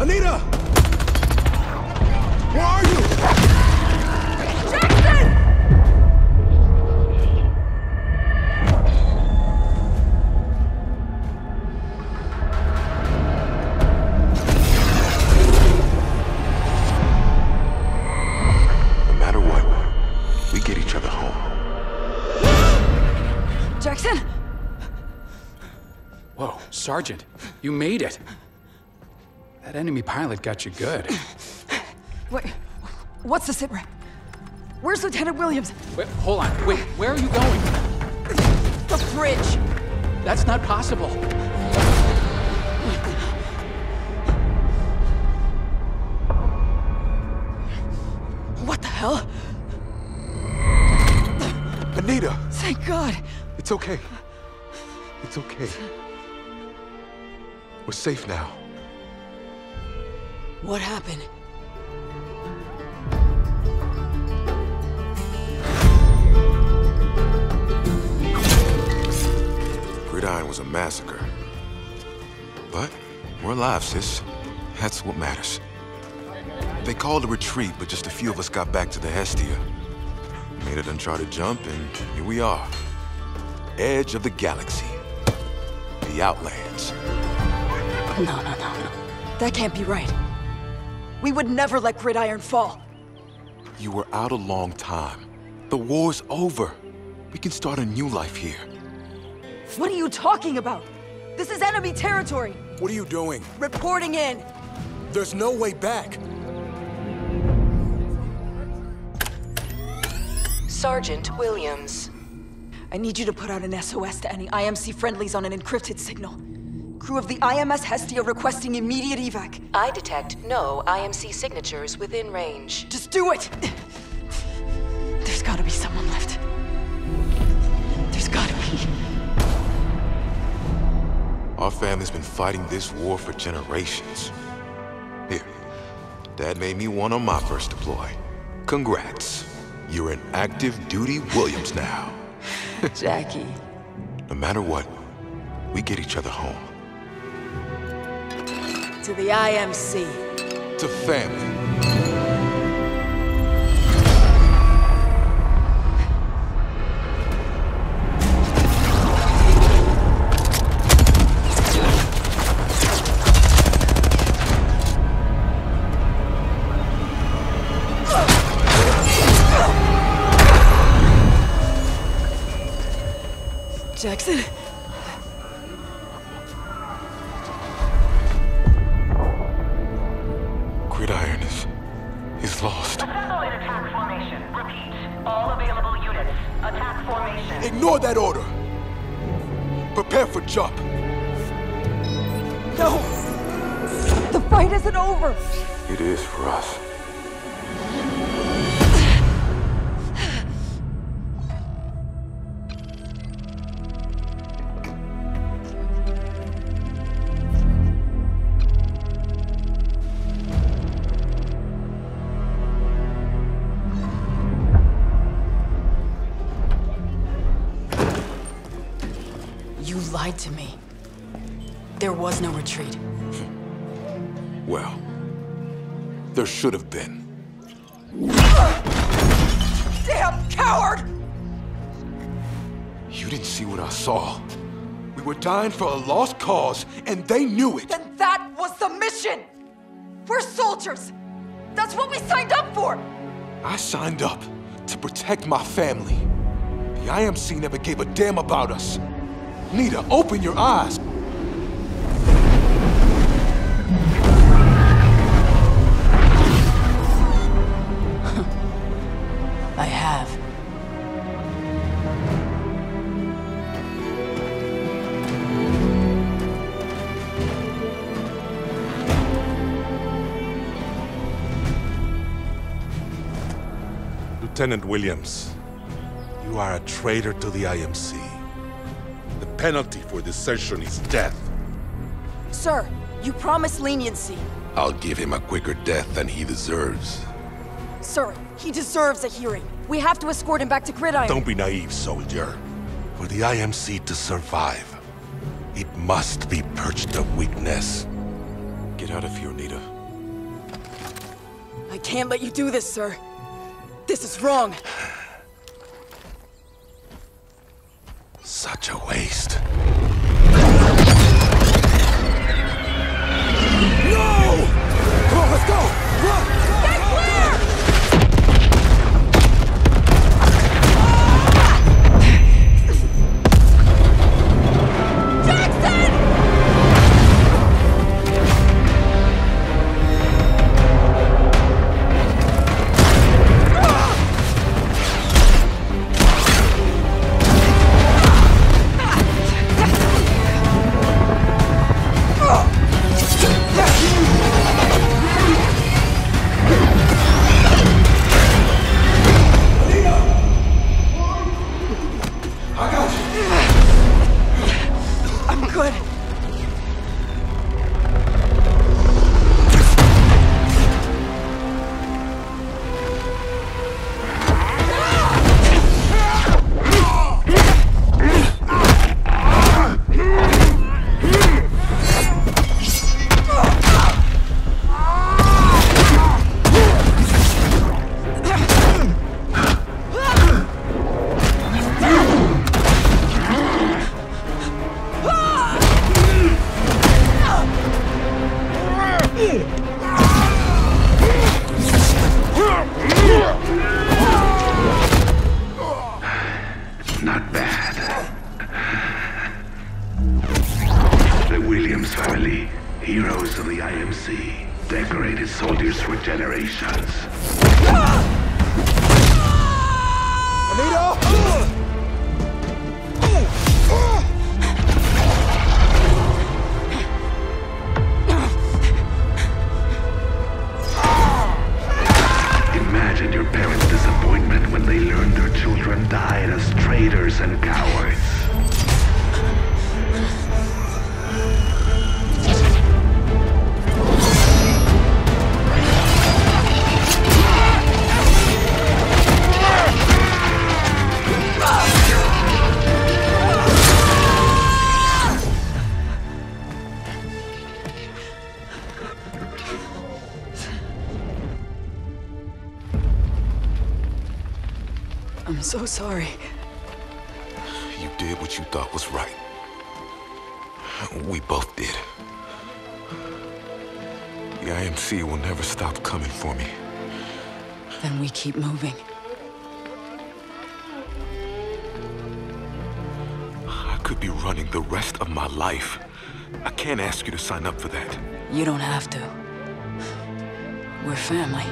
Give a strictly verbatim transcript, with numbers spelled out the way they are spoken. Anita! Where are you? Jackson! No matter what, we get each other home. Jackson! Whoa, Sergeant, you made it. That enemy pilot got you good. What? What's the sitrep? Where's Lieutenant Williams? Wait, hold on. Wait, where are you going? The fridge. That's not possible. What the hell? Anita! Thank God. It's okay. It's okay. We're safe now. What happened? Gridiron was a massacre. But we're alive, sis. That's what matters. They called a retreat, but just a few of us got back to the Hestia. Made an uncharted jump, and here we are. Edge of the galaxy. The Outlands. No, no, no, no. That can't be right. We would never let Gridiron fall. You were out a long time. The war's over. We can start a new life here. What are you talking about? This is enemy territory. What are you doing? Reporting in. There's no way back. Sergeant Williams. I need you to put out an S O S to any I M C friendlies on an encrypted signal. Crew of the I M S Hestia requesting immediate evac. I detect no I M C signatures within range. Just do it! There's gotta be someone left. There's gotta be. Our family's been fighting this war for generations. Here, Dad made me one on my first deploy. Congrats. You're an active duty Williams now. Jackie. No matter what, we get each other home. To the I M C. To family. Jackson? Gridiron is... is lost. Assimilate attack formation. Repeat. All available units. Attack formation. Ignore that order! Prepare for jump! No! The fight isn't over! It is for us. You lied to me. There was no retreat. Well, there should have been. Damn coward! You didn't see what I saw. We were dying for a lost cause, and they knew it. Then that was the mission! We're soldiers! That's what we signed up for! I signed up to protect my family. The I M C never gave a damn about us. Nita, open your eyes! I have. Lieutenant Williams, you are a traitor to the I M C. The penalty for desertion is death. Sir, you promised leniency. I'll give him a quicker death than he deserves. Sir, he deserves a hearing. We have to escort him back to Gridiron. Don't be naive, soldier. For the I M C to survive, it must be purged of weakness. Get Get out of here, Nita. I can't let you do this, sir. This is wrong. Such a waste. No! Come on, let's go! Run! Heroes of the I M C, decorated soldiers for generations. Anita! Imagine your parents' disappointment when they learned their children died as traitors and cowards. I'm so sorry. You did what you thought was right. We both did. The I M C will never stop coming for me. Then we keep moving. I could be running the rest of my life. I can't ask you to sign up for that. You don't have to. We're family.